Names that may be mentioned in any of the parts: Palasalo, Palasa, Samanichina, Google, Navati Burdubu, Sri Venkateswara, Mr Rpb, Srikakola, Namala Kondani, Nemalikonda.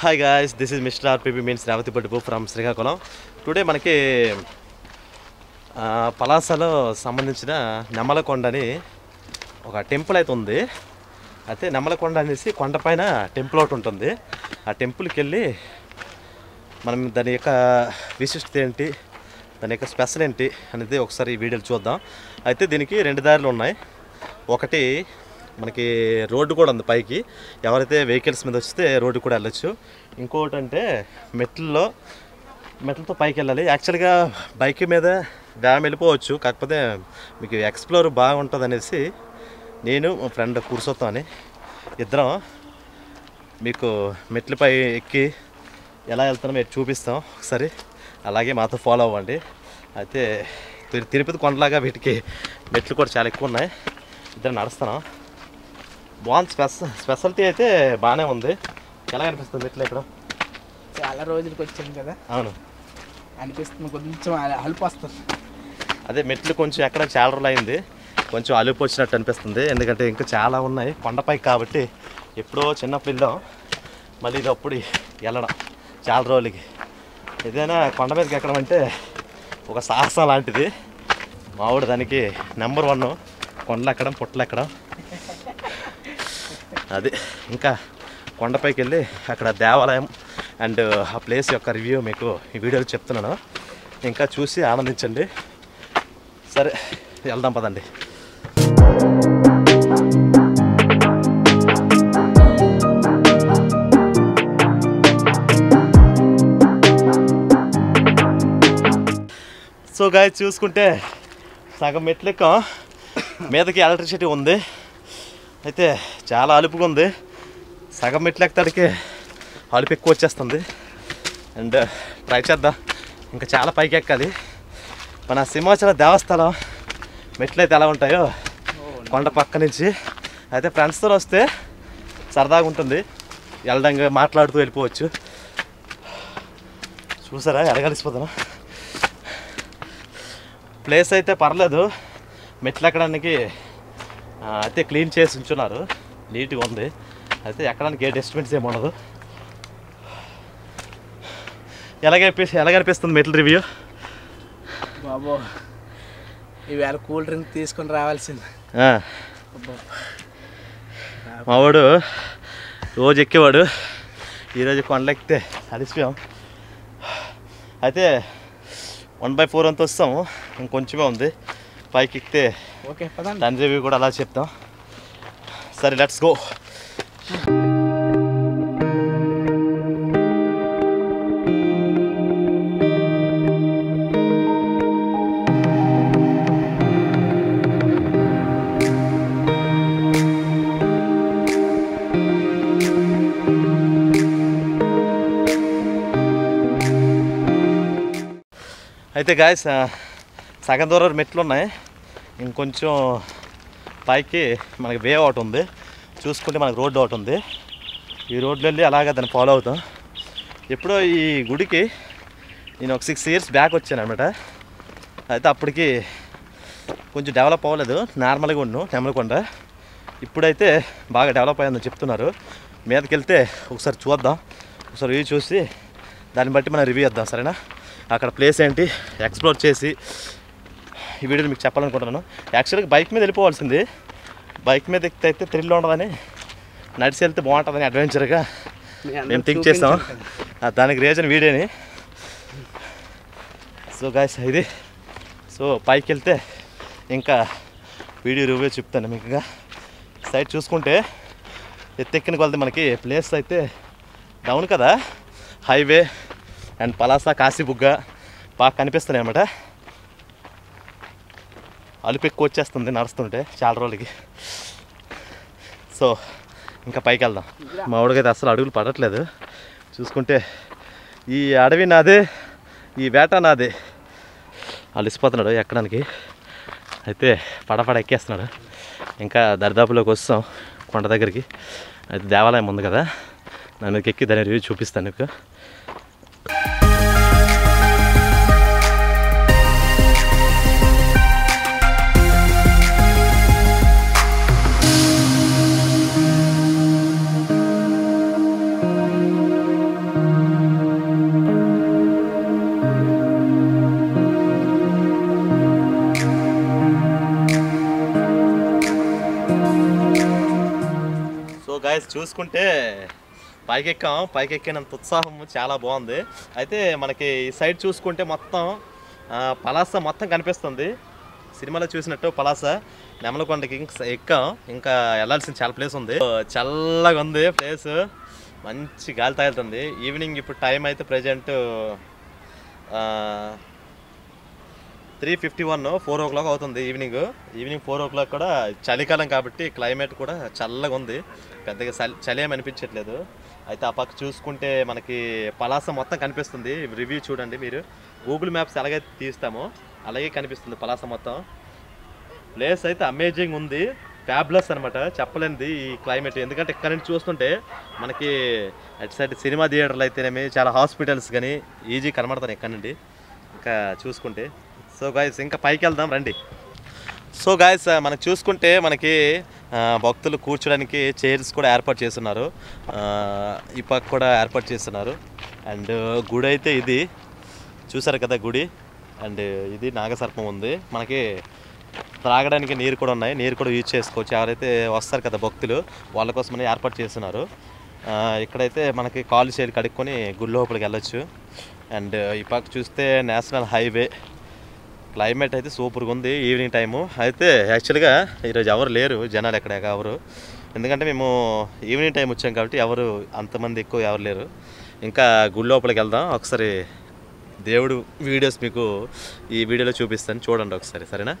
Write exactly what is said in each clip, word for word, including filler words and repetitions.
Hi guys, this is Mr Rpb means Navati Burdubu from Srikakola. Today manaki uh, Palasalo Samanichina Namala Kondani oka temple athunde. Athe Namala Kondani si Kondapaina temple untundi. Aa temple ki velli manam dani yokka visishtha enti dani yokka special enti anedi okasari video chuddam. Athe deeniki rendu darulu unnayi. Okati మనకి road కూడా ఉంది పైకి ఎవరైతే vehicles మీద వస్తే road కూడా వెళ్ళొచ్చు ఇంకొకటి అంటే మెట్లలో మెట్లతో పైకి వెళ్ళాలి యాక్చువల్ గా బైక్ మీద డ్యామ్ వెళ్ళిపోవచ్చు కాకపోతే మీకు ఎక్స్‌ప్లోర్ బాగుంటదనేసి నేను మా ఫ్రెండ్ కూర్చోతాను ఇద్దరం మీకు మెట్లపై ఎక్కి ఎలా వెళ్తామో చూపిస్తాం ఒకసారి అలాగే మాతో ఫాలో అవ్వండి అయితే తిరుపతి కొండలాగా వీటికి మెట్లు కూడా చాలా ఎక్కువ ఉన్నాయి ఇద్దరం నడుస్తాం One special specialty is a banana. How do you like it? It's a lot of days. Yes. And it's a half past. That's why it's a little bit of a little bit of a little bit of a little bit of a little bit of a little bit of a little bit అదే ఇంకా కొండపైకి వెళ్ళి అక్కడ దేవాలయం and ఆ place యొక్క review మీకు ఈ వీడియోలో చెప్తున్నాను ఇంకా చూసి ఆనందించండి సరే వెళ్దాం పదండి సో గాయ్స్ చూసుకుంటే సగం మెట్లెక్క మీదకి ఎలక్ట్రిసిటీ ఉంది అయితే చాలా అలుపుగా ఉంది సగం మెట్లెక్కడికి అలుపు ఎక్కువ వచ్చేస్తుంది అండ్ ట్రై చేద్దాం ఇంకా చాలా పైకి ఎక్కాలి మన సింహాచల దేవస్థానం మెట్లయితే ఎలా ఉంటాయో కొండ పక్క నుంచి అయితే ఫ్రెండ్స్తో వస్తే సరదాగా ఉంటుంది వెళ్ళడంగా మాట్లాడుతూ వెళ్ళిపోవచ్చు చూసారా ఎలగలిసిపోతాను ప్లేస్ అయితే పర్లేదు మెట్లు ఎక్కడానికి అయితే క్లీన్ చేసి ఉంచున్నారు నీట్గా ఉంది అయితే ఎక్కడానికి ఏ డస్ట్బిన్స్ ఏమి ఉండదు ఎలాగైపి ఎలా కనిపిస్తుంది మెటల్ రివ్యూ బాబో ఈవేళ కూల్ డ్రింక్ తీసుకొని రావాల్సింది మావాడు రోజు ఎక్కేవాడు ఈరోజు కొండలెక్కితే అలిసిపోయాం అయితే వన్ బై ఫోర్ అంతా వస్తాము ఇంకొంచమే ఉంది పైకి ఎక్కితే Okay, దాని రివ్యూ కూడా అలా చెప్తాం సరే లెట్స్ గో అయితే గాయ్స్ సగం దూరం మెట్లు ఉన్నాయి ఇంకొంచెం పైకి మనకి వే అవుట్ ఉంది చూసుకుంటే మనకు రోడ్డు అవుట్ ఉంది ఈ రోడ్డు వెళ్ళి అలాగే దాన్ని ఫాలో అవుతాం ఎప్పుడో ఈ గుడికి నేను ఒక సిక్స్ ఇయర్స్ బ్యాక్ వచ్చాను అనమాట అయితే అప్పటికి కొంచెం డెవలప్ అవ్వలేదు నార్మల్గా ఉండు నెమలకొండ ఇప్పుడైతే బాగా డెవలప్ అయ్యిందని చెప్తున్నారు మీదకి వెళ్తే ఒకసారి చూద్దాం ఒకసారి వ్యూ చూసి దాన్ని బట్టి మనం రివ్యూ చేద్దాం సరేనా అక్కడ ప్లేస్ ఏంటి ఎక్స్ప్లోర్ చేసి ఈ వీడియోలో మీకు చెప్పాలనుకుంటున్నాను యాక్చువల్గా బైక్ మీద వెళ్ళిపోవాల్సింది బైక్ మీద ఎక్కితే అయితే థ్రిల్ ఉండదని నడిచి వెళ్తే బాగుంటుందని అడ్వెంచర్గా మేము థింక్ చేస్తాం దానికి రీజన్ వీడియోని సో గాయ్స్ ఇది సో పైకి వెళ్తే ఇంకా వీడియో రివ్యూ చెప్తాను మీకు ఇంకా సైడ్ చూసుకుంటే ఎత్తెక్కిన కొలది మనకి ప్లేస్ అయితే డౌన్ కదా హైవే అండ్ పలాస కాశీబుగ్గ బాగా కనిపిస్తున్నాయి అన్నమాట అలుపు ఎక్కువ వచ్చేస్తుంది నడుస్తుంటే చాలా రోజులకి సో ఇంకా పైకి వెళ్దాం మా ఊడికైతే అసలు అడుగులు పడట్లేదు చూసుకుంటే ఈ అడవి నాదే ఈ వేట నాదే అలిసిపోతున్నాడు ఎక్కడానికి అయితే పడపడ ఎక్కేస్తున్నాడు ఇంకా దరిదాపులోకి వస్తాం కొండ దగ్గరికి అయితే దేవాలయం ఉంది కదా నన్ను ఎక్కి దాని రివ్యూ చూపిస్తాను నీకు చూసుకుంటే పైకి ఎక్కాం. పైకి ఎక్కినంత ఉత్సాహం చాలా బాగుంది. అయితే మనకి ఈ సైడ్ చూసుకుంటే మొత్తం పలాస మొత్తం కనిపిస్తుంది. సినిమాలో చూసినట్టు పలాస నెమలకొండకి ఇంకా ఎక్కాం. ఇంకా వెళ్ళాల్సిన చాలా ప్లేస్ ఉంది. చల్లగా ఉంది ప్లేస్, మంచి గాలి తగులుతుంది. ఈవినింగ్ ఇప్పుడు టైం అయితే present three fifty one four o'clock అవుతుంది. Evening evening four o'clock కూడా చలికాలం కాబట్టి క్లైమేట్ కూడా చల్లగా ఉంది. పెద్దగా చలి చలి ఏమి అనిపించట్లేదు. అయితే ఆ పక్క చూసుకుంటే మనకి పలాస మొత్తం కనిపిస్తుంది. రివ్యూ చూడండి మీరు, గూగుల్ మ్యాప్స్ అలాగే తీస్తామో అలాగే కనిపిస్తుంది పలాస మొత్తం. ప్లేస్ అయితే అమేజింగ్ ఉంది, ఫ్యాబ్లస్ అనమాట. చెప్పలేనిది ఈ క్లైమేట్, ఎందుకంటే ఇక్కడ నుంచి చూస్తుంటే మనకి అటు సైడ్ సినిమా థియేటర్లు అయితేనేమి చాలా హాస్పిటల్స్ కానీ ఈజీ కనబడతాను ఇక్కడ నుండి ఇంకా చూసుకుంటే. సో గాయస్ ఇంకా పైకి వెళ్దాం రండి. సో గాయస్ మనం చూసుకుంటే మనకి భక్తులు కూర్చోడానికి చైర్స్ కూడా ఏర్పాటు చేస్తున్నారు, ఈ పక్క కూడా ఏర్పాటు చేస్తున్నారు. అండ్ గుడి అయితే ఇది చూసారు కదా గుడి. అండ్ ఇది నాగసర్పం ఉంది, మనకి త్రాగడానికి నీరు కూడా ఉన్నాయి, నీరు కూడా యూజ్ చేసుకోవచ్చు. ఎవరైతే వస్తారు కదా భక్తులు వాళ్ళ కోసమని ఏర్పాటు చేస్తున్నారు. ఇక్కడైతే మనకి కాళ్ళు చేతులు కడుక్కొని గుడి లోపలికి వెళ్ళొచ్చు. అండ్ ఈ పక్క చూస్తే నేషనల్ హైవే. క్లైమేట్ అయితే సూపర్గా ఉంది ఈవినింగ్ టైము. అయితే యాక్చువల్గా ఈరోజు ఎవరు లేరు జనాలు ఎక్కడ ఎవరు, ఎందుకంటే మేము ఈవినింగ్ టైం వచ్చాం కాబట్టి ఎవరు అంతమంది ఎక్కువ ఎవరు లేరు. ఇంకా గుడి లోపలికి వెళ్దాం, ఒకసారి దేవుడు వీడియోస్ మీకు ఈ వీడియోలో చూపిస్తాను చూడండి ఒకసారి, సరేనా?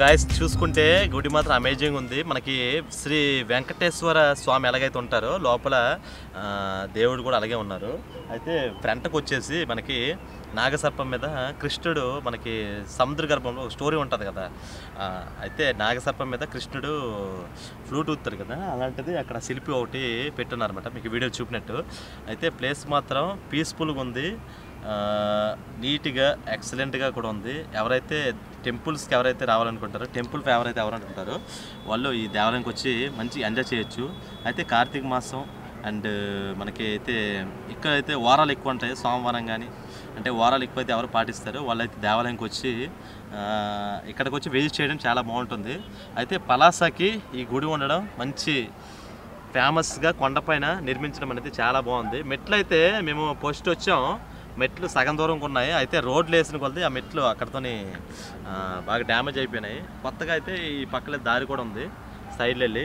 గాయస్ చూసుకుంటే గుడి మాత్రం అమేజింగ్ ఉంది. మనకి శ్రీ వెంకటేశ్వర స్వామి ఎలాగైతే ఉంటారో లోపల దేవుడు కూడా అలాగే ఉన్నారు. అయితే ఫ్రంట్కి వచ్చేసి మనకి నాగసర్పం మీద కృష్ణుడు, మనకి సముద్రగర్భంలో ఒక స్టోరీ ఉంటుంది కదా, అయితే నాగసర్పం మీద కృష్ణుడు ఫ్లూట్ ఊతారు కదా, అలాంటిది అక్కడ శిల్పి ఒకటి పెట్టున్నారన్నమాట మీకు వీడియో చూపినట్టు. అయితే ప్లేస్ మాత్రం పీస్ఫుల్గా ఉంది, నీట్గా ఎక్సలెంట్గా కూడా ఉంది. ఎవరైతే టెంపుల్స్కి ఎవరైతే రావాలనుకుంటారో, టెంపుల్ ఎవరైతే ఎవరనుకుంటారో వాళ్ళు ఈ దేవాలయానికి వచ్చి మంచి ఎంజాయ్ చేయొచ్చు. అయితే కార్తీక మాసం అండ్ మనకి అయితే ఇక్కడైతే వారాలు ఎక్కువ ఉంటాయి, సోమవారం కానీ అంటే వారాలు ఎక్కువ అయితే ఎవరు పాటిస్తారో వాళ్ళైతే దేవాలయానికి వచ్చి ఇక్కడికి వచ్చి విజిట్ చేయడం చాలా బాగుంటుంది. అయితే పలాసకి ఈ గుడి ఉండడం మంచి ఫేమస్గా కొండపైన నిర్మించడం అనేది చాలా బాగుంది. మెట్లయితే మేము పోస్ట్ వచ్చాం, మెట్లు సగం దూరంగా ఉన్నాయి. అయితే రోడ్లు వేసిన కొలది ఆ మెట్లు అక్కడతోని బాగా డ్యామేజ్ అయిపోయినాయి. కొత్తగా అయితే ఈ పక్కలే దారి కూడా ఉంది సైడ్లు వెళ్ళి.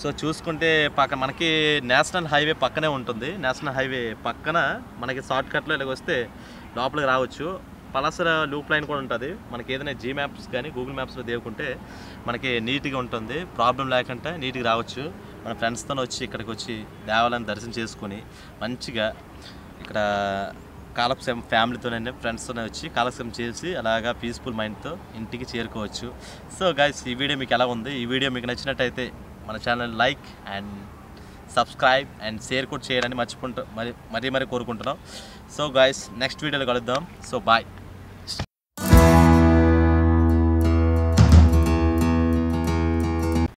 సో చూసుకుంటే పక్క మనకి నేషనల్ హైవే పక్కనే ఉంటుంది. నేషనల్ హైవే పక్కన మనకి షార్ట్ కట్లో ఇలాగ వస్తే లోపలికి రావచ్చు. పలాసల లూప్ లైన్ కూడా ఉంటుంది. మనకి ఏదైనా జీ మ్యాప్స్ కానీ గూగుల్ మ్యాప్స్లో దేవుకుంటే మనకి నీట్గా ఉంటుంది, ప్రాబ్లం లేకుండా నీట్గా రావచ్చు. మన ఫ్రెండ్స్తో వచ్చి ఇక్కడికి వచ్చి దేవాలయాన్ని దర్శనం చేసుకొని మంచిగా ఇక్కడ కాలక్షేపం ఫ్యామిలీతోనే ఫ్రెండ్స్తోనే వచ్చి కాలక్షేపం చేసి అలాగా పీస్ఫుల్ మైండ్తో ఇంటికి చేరుకోవచ్చు. సో గైస్ ఈ వీడియో మీకు ఎలా ఉంది? ఈ వీడియో మీకు నచ్చినట్టయితే మన channel like and subscribe and share కూడా చేయాలని మర్చిపోతూ మరి మరీ మరీ కోరుకుంటున్నాం. సో గైస్ నెక్స్ట్ వీడియోలో కలుద్దాం. So bye.